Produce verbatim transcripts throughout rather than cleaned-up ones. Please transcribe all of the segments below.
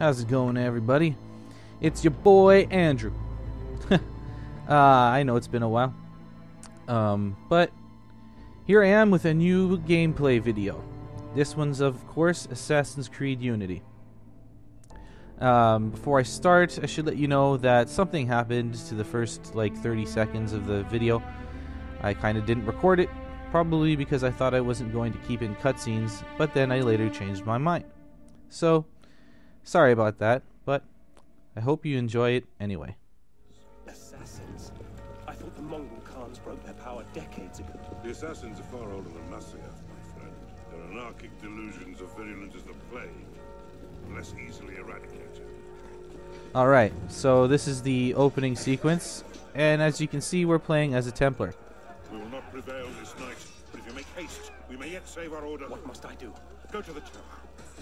How's it going, everybody? It's your boy Andrew. uh, I know it's been a while, um, but here I am with a new gameplay video. This one's, of course, Assassin's Creed Unity. Um, before I start, I should let you know that something happened to the first like thirty seconds of the video. I kind of didn't record it, probably because I thought I wasn't going to keep in cutscenes, but then I later changed my mind. So, sorry about that, but I hope you enjoy it anyway. Assassins? I thought the Mongol Khans broke their power decades ago. The assassins are far older than Masyaf, my friend. Their anarchic delusions are virulent as the plague. Less easily eradicated. Alright, so this is the opening sequence, and as you can see, we're playing as a Templar. We will not prevail this night, but if you make haste, we may yet save our order. What must I do? Go to the tower.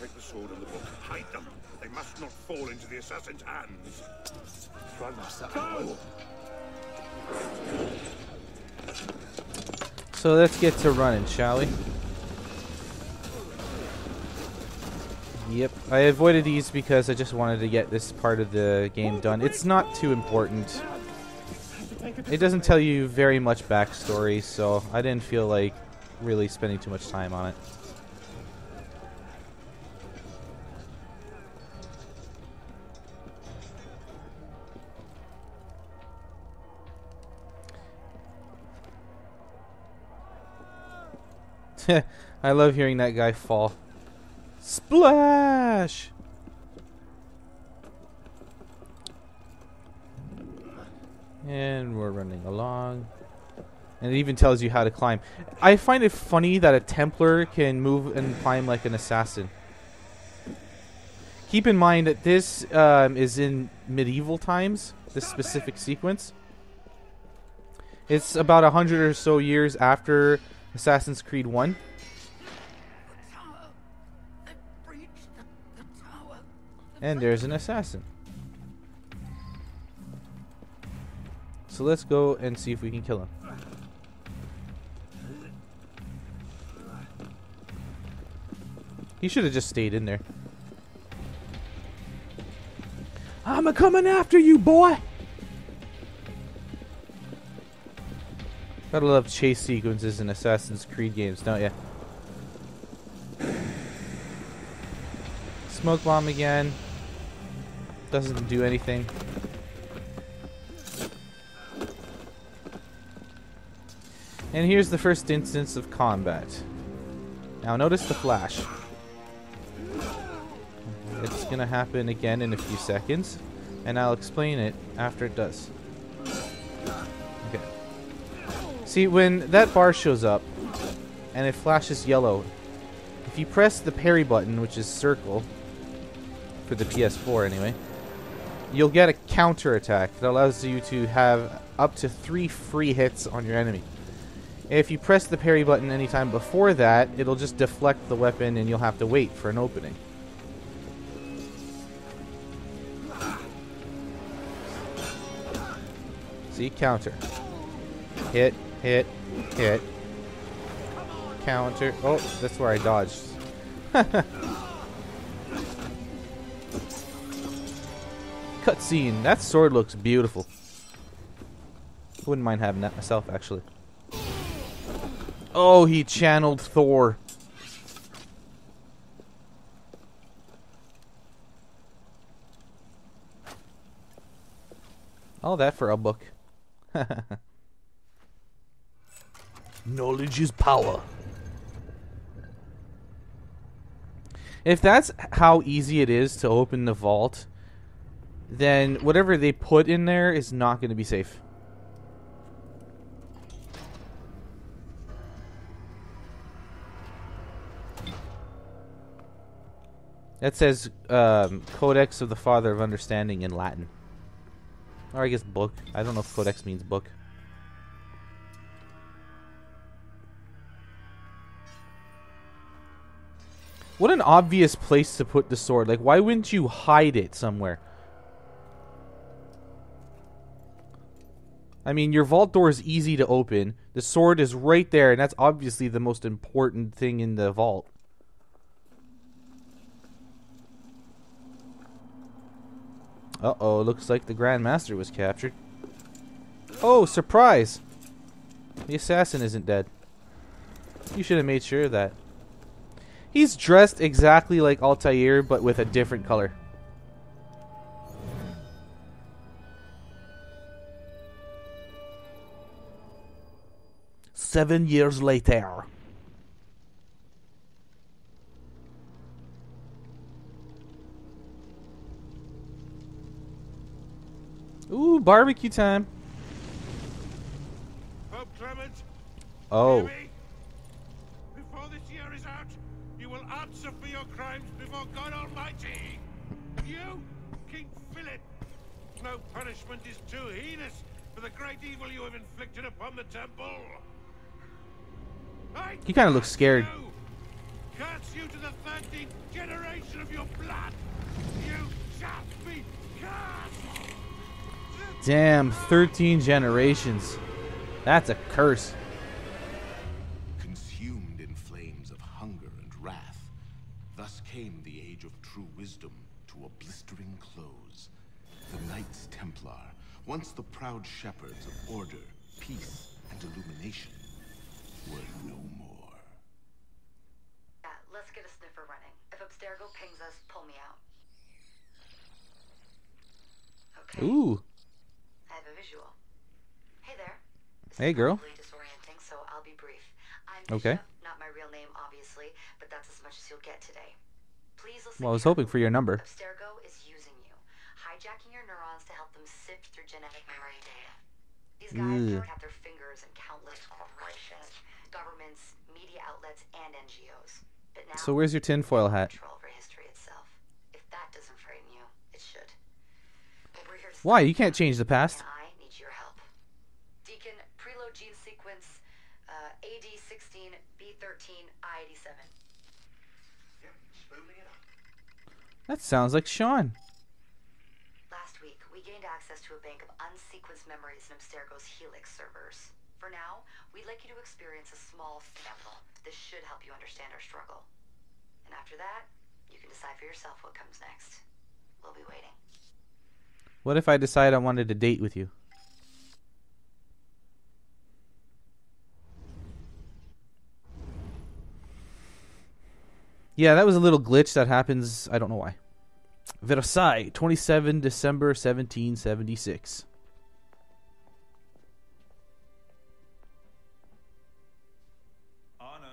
Take the sword and the book. Hide them. They must not fall into the assassin's hands. Run, Master. Go! So let's get to running, shall we? Yep, I avoided these because I just wanted to get this part of the game done. It's not too important. It doesn't tell you very much backstory, so I didn't feel like really spending too much time on it. I love hearing that guy fall. Splash! And we're running along. And it even tells you how to climb. I find it funny that a Templar can move and climb like an assassin. Keep in mind that this um, is in medieval times, this specific sequence. It's about a hundred or so years after Assassin's Creed one. And there's an assassin. So let's go and see if we can kill him. He should have just stayed in there. I'm a coming after you, boy! Gotta love chase sequences in Assassin's Creed games, don't ya? Smoke bomb again. Doesn't do anything. And here's the first instance of combat. Now notice the flash. It's gonna happen again in a few seconds, and I'll explain it after it does. Okay. See, when that bar shows up and it flashes yellow, if you press the parry button, which is circle, for the P S four anyway, you'll get a counter attack that allows you to have up to three free hits on your enemy. If you press the parry button anytime before that, it'll just deflect the weapon and you'll have to wait for an opening. See, counter. Hit, hit, hit. Counter. Oh, that's where I dodged. Cutscene. That sword looks beautiful. Wouldn't mind having that myself, actually. Oh, he channeled Thor. All that for a book. Knowledge is power. If that's how easy it is to open the vault, then whatever they put in there is not going to be safe. That says um, Codex of the Father of Understanding in Latin. Or I guess book. I don't know if Codex means book. What an obvious place to put the sword. Like, why wouldn't you hide it somewhere? I mean, your vault door is easy to open. The sword is right there, and that's obviously the most important thing in the vault. Uh-oh, looks like the Grand Master was captured. Oh, surprise! The assassin isn't dead. You should have made sure of that. He's dressed exactly like Altair, but with a different color. Seven years later. Ooh, barbecue time. Pope Clement. Oh. Before this year is out, you will answer for your crimes before God Almighty. You, King Philip. No punishment is too heinous for the great evil you have inflicted upon the temple. I he kind of looks scared. You. Curse you to the thirteenth generation of your blood. You shall be cursed. Damn, thirteen generations. That's a curse. Consumed in flames of hunger and wrath, thus came the age of true wisdom to a blistering close. The Knights Templar, once the proud shepherds of order, peace, and illumination, were no more. Yeah, let's get a sniffer running. If Abstergo pings us, pull me out. Okay. Ooh. Visual. Hey there. This hey girl. Disorienting, so I'll be brief. I'm Visha, okay. Not my real name, obviously, but that's as much as you'll get today. Please listen. Well, I was hoping for your number. Abstergo is using you, hijacking your neurons to help them sift through genetic memory data. These guys have their fingers in countless corporations, governments, media outlets, and N G Os. But now, so where's your tinfoil hat? Control over history itself. If that doesn't frame you, it should. But we're here to Why? You can't change the past. Gene sequence uh, A D sixteen, B thirteen, I eighty-seven. Yep, spooling it up. That sounds like Sean. Last week, we gained access to a bank of unsequenced memories in Abstergo's Helix servers. For now, we'd like you to experience a small sample. This should help you understand our struggle. And after that, you can decide for yourself what comes next. We'll be waiting. What if I decide I wanted a date with you? Yeah, that was a little glitch that happens, I don't know why. Versailles, twenty-seven December seventeen seventy-six. Arno.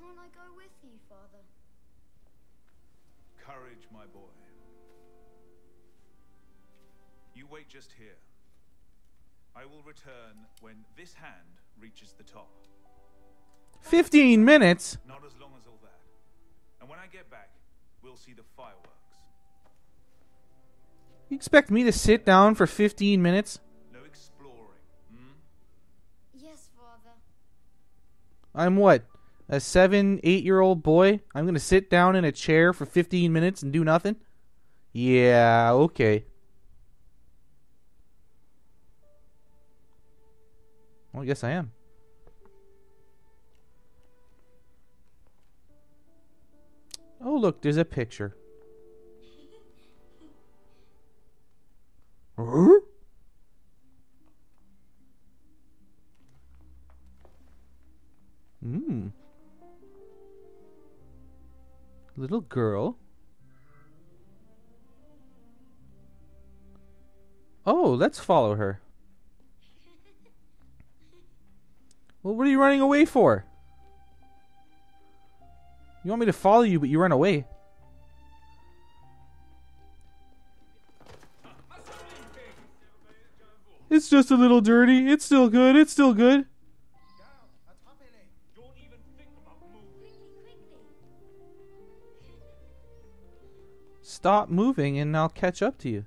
Can't I go with you, Father? Courage, my boy. You wait just here. I will return when this hand reaches the top. Fifteen minutes? Not as long as all that. And when I get back, we'll see the fireworks. You expect me to sit down for fifteen minutes? No exploring, hmm? Yes, Father. I'm what? A seven, eight-year-old boy? I'm gonna sit down in a chair for fifteen minutes and do nothing? Yeah, okay. Well, yes, I am. Oh, look, there's a picture. Huh? Hmm. Little girl. Oh, let's follow her. Well, what are you running away for? You want me to follow you, but you run away. It's just a little dirty. It's still good. It's still good. Stop moving and I'll catch up to you.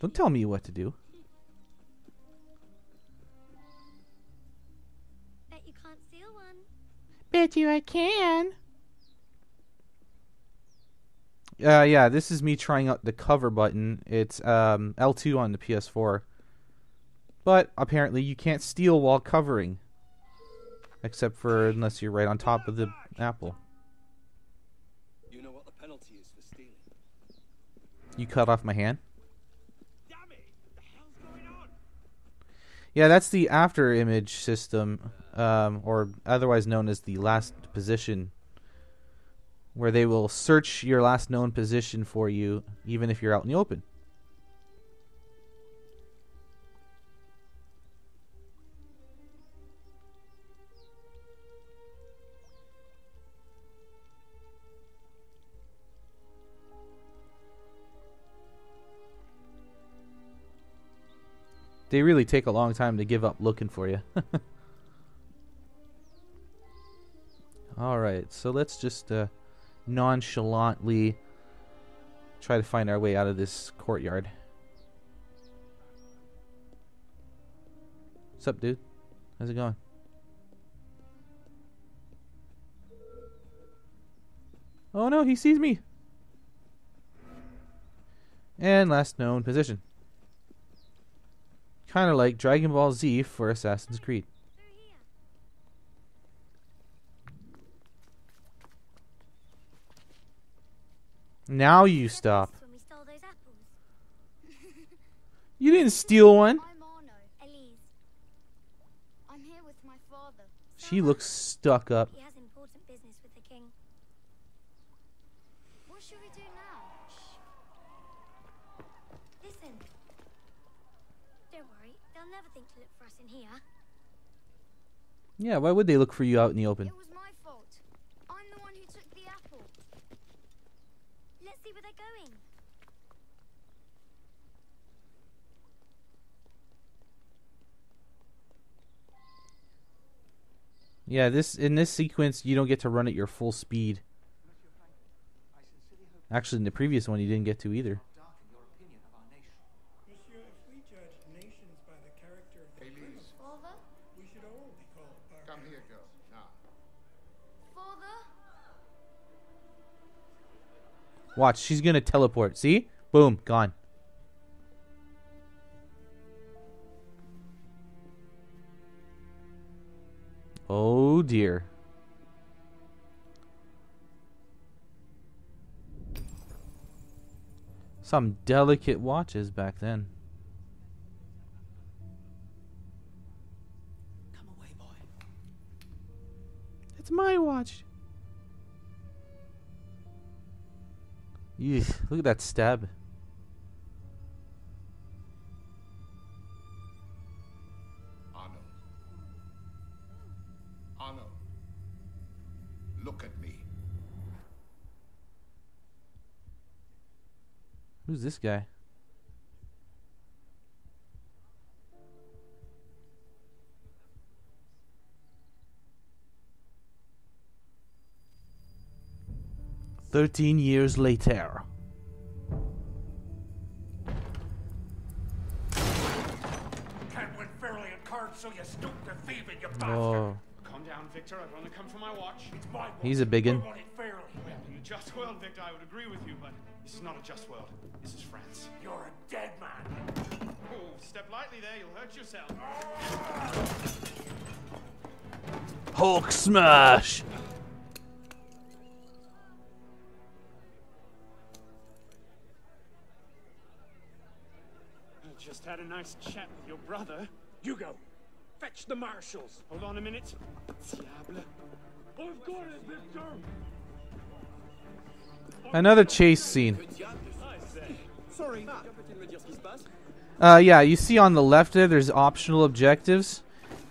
Don't tell me what to do. Bet you I can. Uh, yeah, this is me trying out the cover button. It's um, L two on the P S four. But apparently you can't steal while covering. Except for unless you're right on top of the apple. You know what the penalty is for stealing. You cut off my hand? Damn it. The hell's going on? Yeah, that's the after image system, um, or otherwise known as the last position, where they will search your last known position for you, even if you're out in the open. They really take a long time to give up looking for you. Alright, so let's just uh, nonchalantly try to find our way out of this courtyard. What's up, dude? How's it going? Oh no, he sees me! And last known position. Kind of like Dragon Ball Z for Assassin's Creed. Now you stop. You didn't steal one. I'm Arno, Elise. I'm here with my father. She looks stuck up. He has important business with the king. What should we do now? Listen. Don't worry, they'll never think to look for us in here. Yeah, why would they look for you out in the open? It was my fault. I'm the one who took the apple. Let's see where they're going. Yeah, this in this sequence you don't get to run at your full speed. Actually, in the previous one you didn't get to either. Watch, she's gonna teleport. See? Boom, gone. Oh dear. Some delicate watches back then. Come away, boy. It's my watch. Eesh, look at that stab. Arno. Arno. Look at me. Who's this guy? Thirteen years later. Can't win fairly at cards, so you stoop to thieving, you bastard. Oh. Calm down, Victor. I've only come for my watch. It's my watch. He's a biggin. We want it fairly. Well, in a just world, Victor, I would agree with you, but this is not a just world. This is France. You're a dead man. Oh, step lightly there. You'll hurt yourself. Hulk smash. Just had a nice chat with your brother. Hugo, fetch the marshals. Hold on a minute. Diable. I've got it, Victor. Another chase scene. Sorry. Uh, yeah, you see on the left there, there's optional objectives.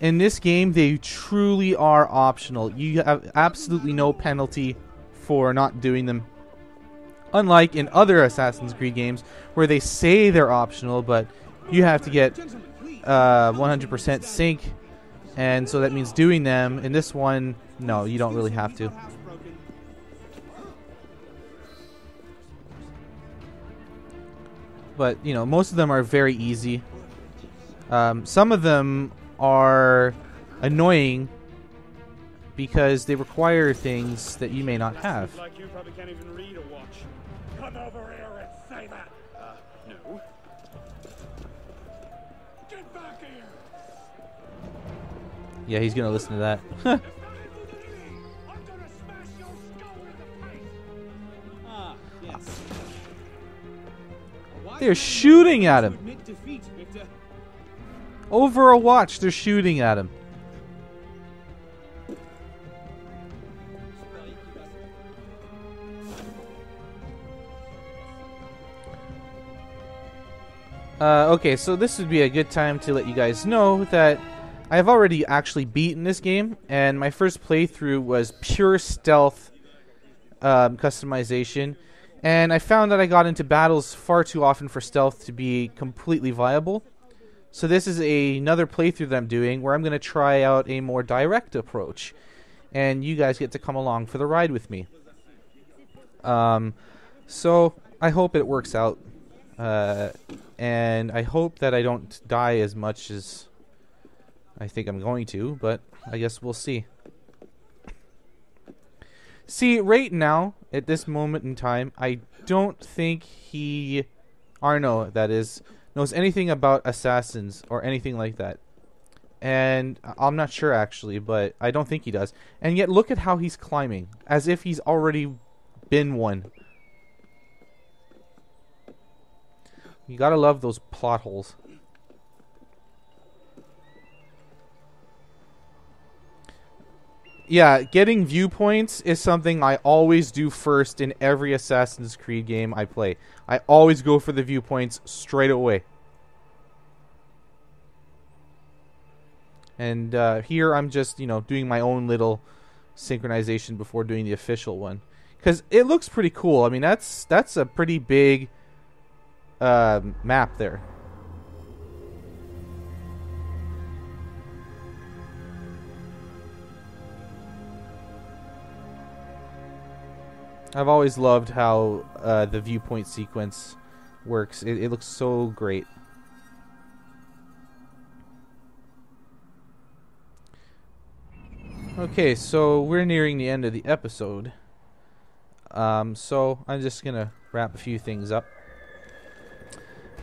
In this game, they truly are optional. You have absolutely no penalty for not doing them. Unlike in other Assassin's Creed games, where they say they're optional, but you have to get uh, one hundred percent sync, and so that means doing them. In this one, no, you don't really have to. But, you know, most of them are very easy. Um, some of them are annoying because they require things that you may not have. Come over here and say that! Uh, no. Get back here! Yeah, he's gonna listen to that. They're shooting at him. Over a watch, they're shooting at him. Uh, okay, so this would be a good time to let you guys know that I've already actually beaten this game, and my first playthrough was pure stealth um, customization, and I found that I got into battles far too often for stealth to be completely viable. So this is a, another playthrough that I'm doing where I'm going to try out a more direct approach, and you guys get to come along for the ride with me. Um, so I hope it works out. Uh, and I hope that I don't die as much as I think I'm going to, but I guess we'll see. See, right now, at this moment in time, I don't think he, Arno, that is, knows anything about assassins or anything like that. And I'm not sure, actually, but I don't think he does. And yet, look at how he's climbing, as if he's already been one. You gotta love those plot holes. Yeah, getting viewpoints is something I always do first in every Assassin's Creed game I play. I always go for the viewpoints straight away. And uh, here I'm just, you know, doing my own little synchronization before doing the official one. Because it looks pretty cool. I mean, that's, that's a pretty big... Uh, map there. I've always loved how uh, the viewpoint sequence works. It, it looks so great. Okay, so we're nearing the end of the episode. Um, so I'm just gonna wrap a few things up.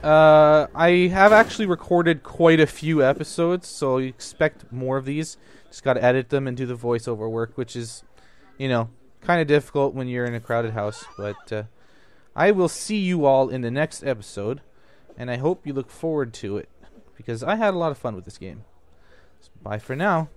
Uh, I have actually recorded quite a few episodes, so you expect more of these. Just gotta edit them and do the voiceover work, which is, you know, kind of difficult when you're in a crowded house. But uh, I will see you all in the next episode, and I hope you look forward to it, because I had a lot of fun with this game. So bye for now.